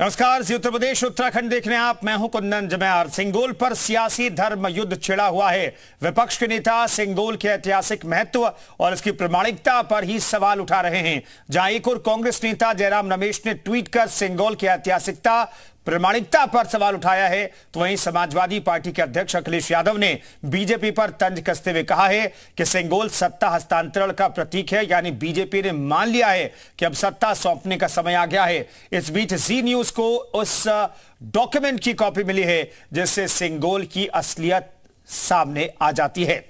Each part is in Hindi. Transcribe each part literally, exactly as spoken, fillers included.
नमस्कार जी, उत्तर प्रदेश उत्तराखंड देख रहे हैं आप। मैं हूं कुंदन जमैयार। सेंगोल पर सियासी धर्म युद्ध छिड़ा हुआ है। विपक्ष के नेता सेंगोल के ऐतिहासिक महत्व और इसकी प्रामाणिकता पर ही सवाल उठा रहे हैं। जहां एक और कांग्रेस नेता जयराम रमेश ने ट्वीट कर सेंगोल की ऐतिहासिकता प्रामाणिकता पर सवाल उठाया है, तो वहीं समाजवादी पार्टी के अध्यक्ष अखिलेश यादव ने बीजेपी पर तंज कसते हुए कहा है कि सेंगोल सत्ता हस्तांतरण का प्रतीक है, यानी बीजेपी ने मान लिया है कि अब सत्ता सौंपने का समय आ गया है। इस बीच जी न्यूज को उस डॉक्यूमेंट की कॉपी मिली है जिससे सेंगोल की असलियत सामने आ जाती है।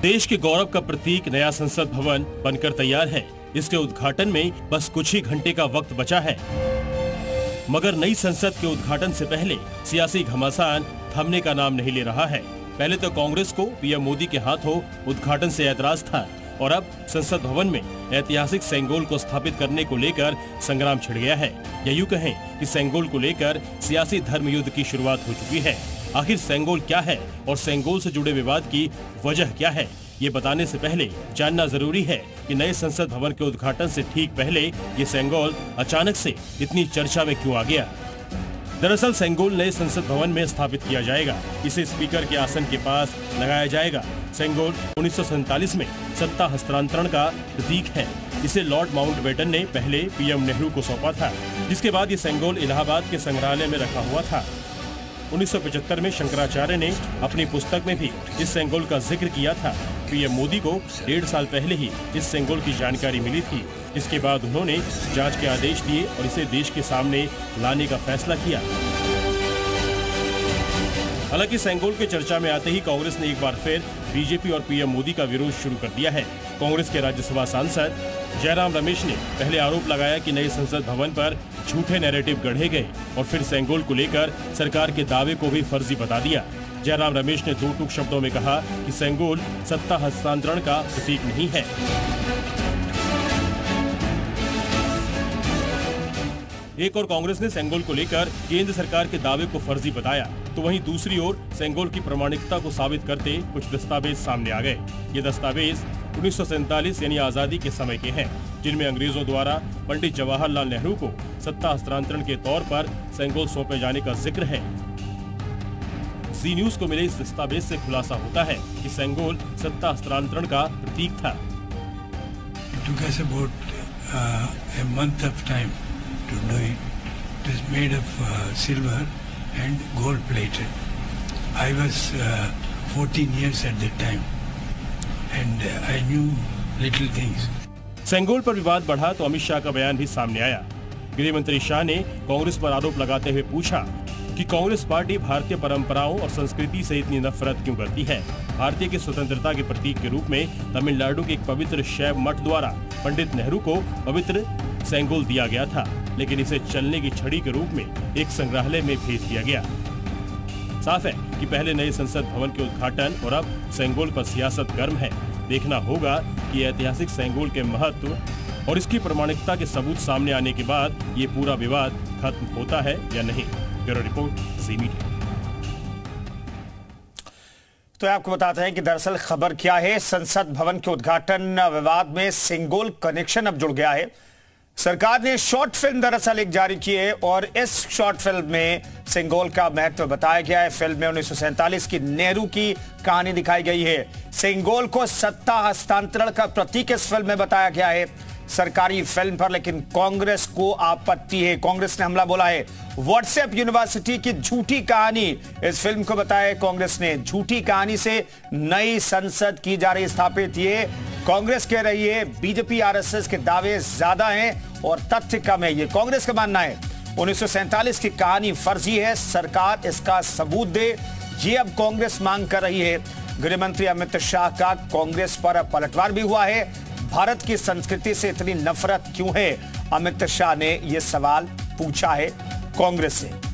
देश के गौरव का प्रतीक नया संसद भवन बनकर तैयार है। इसके उद्घाटन में बस कुछ ही घंटे का वक्त बचा है, मगर नई संसद के उद्घाटन से पहले सियासी घमासान थमने का नाम नहीं ले रहा है। पहले तो कांग्रेस को पीएम मोदी के हाथों उद्घाटन से ऐतराज था और अब संसद भवन में ऐतिहासिक सेंगोल को स्थापित करने को लेकर संग्राम छिड़ गया है। या यूं कहें कि सेंगोल को लेकर सियासी धर्मयुद्ध की शुरुआत हो चुकी है। आखिर सेंगोल क्या है और सेंगोल से जुड़े विवाद की वजह क्या है, ये बताने से पहले जानना जरूरी है कि नए संसद भवन के उद्घाटन से ठीक पहले ये सेंगोल अचानक से इतनी चर्चा में क्यों आ गया। दरअसल सेंगोल नए संसद भवन में स्थापित किया जाएगा। इसे स्पीकर के आसन के पास लगाया जाएगा। सेंगोल उन्नीस सौ सैंतालीस में सत्ता हस्तांतरण का प्रतीक है। इसे लॉर्ड माउंट बेटन ने पहले पीएम नेहरू को सौंपा था, जिसके बाद ये सेंगोल इलाहाबाद के संग्रहालय में रखा हुआ था। उन्नीस सौ पचहत्तर में शंकराचार्य ने अपनी पुस्तक में भी इस सेंगोल का जिक्र किया था। पीएम मोदी को डेढ़ साल पहले ही इस सेंगोल की जानकारी मिली थी। इसके बाद उन्होंने जांच के आदेश दिए और इसे देश के सामने लाने का फैसला किया। हालांकि सेंगोल के चर्चा में आते ही कांग्रेस ने एक बार फिर बीजेपी और पीएम मोदी का विरोध शुरू कर दिया है। कांग्रेस के राज्यसभा सांसद जयराम रमेश ने पहले आरोप लगाया कि नए संसद भवन पर झूठे नैरेटिव गढ़े गए और फिर सेंगोल को लेकर सरकार के दावे को भी फर्जी बता दिया। जयराम रमेश ने दो टूक शब्दों में कहा कि सेंगोल सत्ता हस्तांतरण का प्रतीक नहीं है। एक और कांग्रेस ने सेंगोल को लेकर केंद्र सरकार के दावे को फर्जी बताया, तो वहीं दूसरी ओर सेंगोल की प्रामाणिकता को साबित करते कुछ दस्तावेज सामने आ गए। ये दस्तावेज उन्नीस सौ सैंतालीस यानी आजादी के समय के हैं, जिनमें अंग्रेजों द्वारा पंडित जवाहरलाल नेहरू को सत्ता हस्तांतरण के तौर पर सेंगोल सौंपे जाने का जिक्र है। जी न्यूज को मिले इस दस्तावेज से खुलासा होता है कि सेंगोल सत्ता हस्तांतरण का प्रतीक था। It took us about uh, a month of time to do it. It was made of uh, silver and gold plated. I was uh, fourteen years at that time and uh, I knew little things. Sengol पर विवाद बढ़ा तो अमित शाह का बयान भी सामने आया। गृह मंत्री शाह ने कांग्रेस पर आरोप लगाते हुए पूछा कि कांग्रेस पार्टी भारतीय परंपराओं और संस्कृति से इतनी नफरत क्यों करती है। भारतीय की स्वतंत्रता के प्रतीक के रूप में तमिलनाडु के एक पवित्र शैव मठ द्वारा पंडित नेहरू को पवित्र सेंगोल दिया गया था, लेकिन इसे चलने की छड़ी के रूप में एक संग्रहालय में भेज दिया गया। साफ है कि पहले नए संसद भवन के उद्घाटन और अब सेंगोल पर सियासत गर्म है। देखना होगा कि ऐतिहासिक सेंगोल के महत्व और इसकी प्रामाणिकता के सबूत सामने आने के बाद ये पूरा विवाद खत्म होता है या नहीं। Bureau report, Zee Media. तो आपको बताते हैं कि दरअसल खबर क्या है। संसद भवन के उद्घाटन विवाद में सेंगोल कनेक्शन अब जुड़ गया है। सरकार ने शॉर्ट फिल्म दरअसल एक जारी की है और इस शॉर्ट फिल्म में सेंगोल का महत्व बताया गया है। फिल्म में उन्नीस सौ सैंतालीस की नेहरू की कहानी दिखाई गई है। सेंगोल को सत्ता हस्तांतरण का प्रतीक इस फिल्म में बताया गया है। सरकारी फिल्म पर लेकिन कांग्रेस को आपत्ति है। कांग्रेस ने हमला बोला है। व्हाट्सएप यूनिवर्सिटी की झूठी कहानी इस फिल्म को बताया कांग्रेस ने। झूठी कहानी से नई संसद की जा रही स्थापित, ये कांग्रेस कह रही है। बीजेपी आरएसएस के दावे ज्यादा हैं और तथ्य कम है, ये कांग्रेस का मानना है। उन्नीस सौ सैंतालीस की कहानी फर्जी है, सरकार इसका सबूत दे, ये अब कांग्रेस मांग कर रही है। गृह मंत्री अमित शाह का कांग्रेस पर पलटवार भी हुआ है। भारत की संस्कृति से इतनी नफरत क्यों है, अमित शाह ने यह सवाल पूछा है कांग्रेस से।